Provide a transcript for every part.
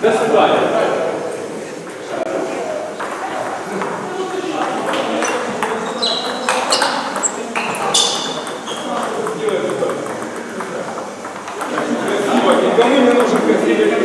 До свидания. Никому не нужен конфликт.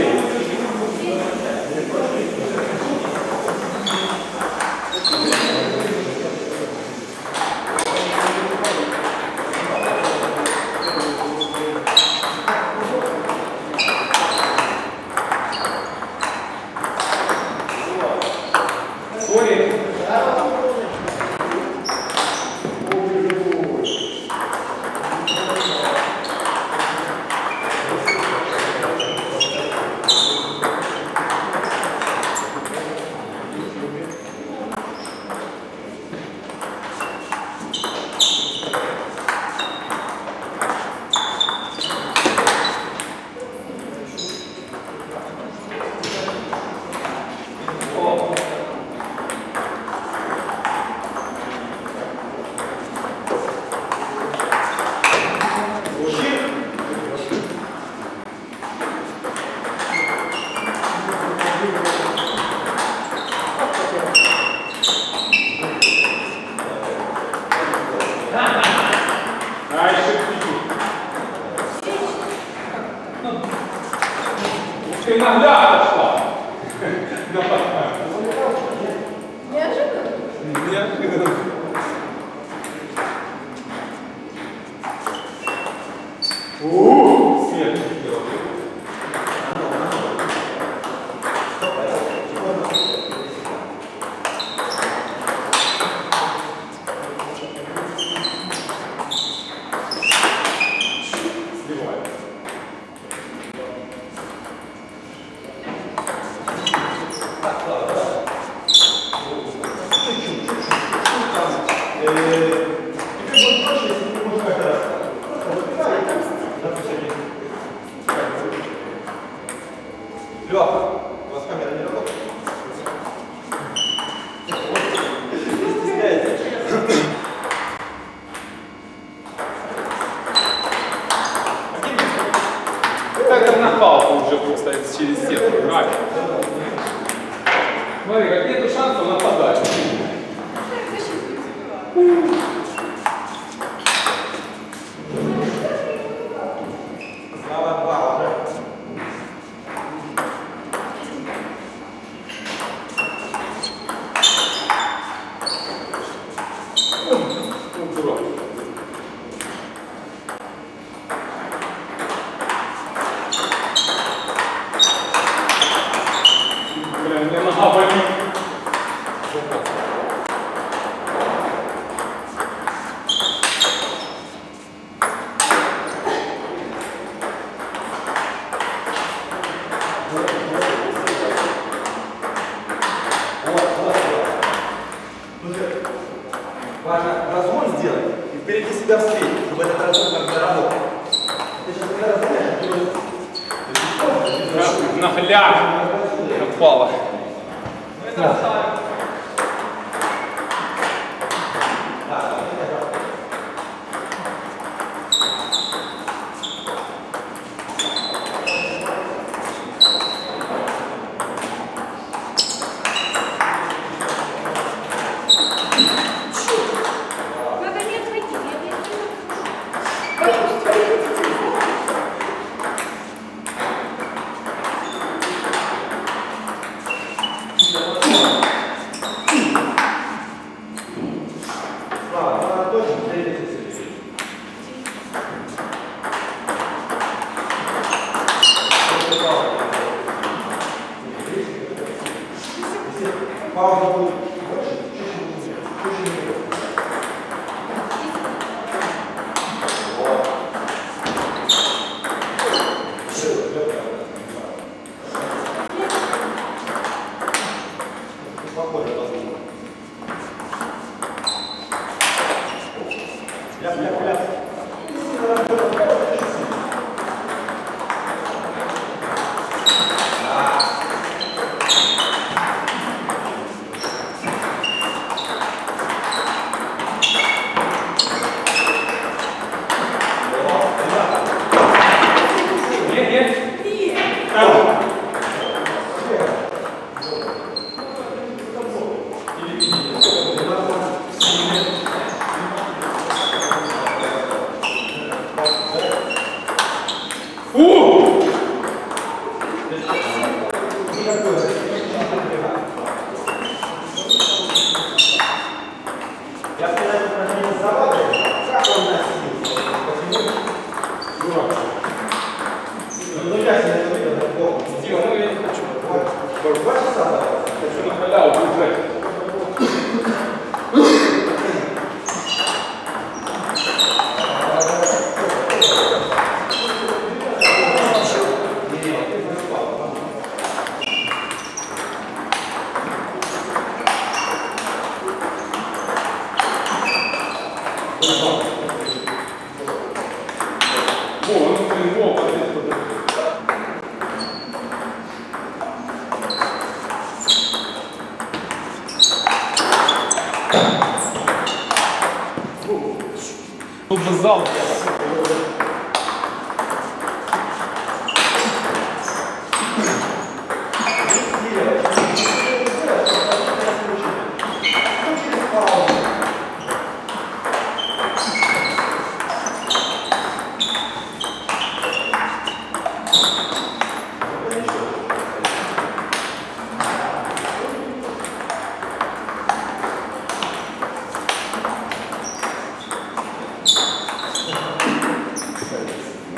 Тут же зал.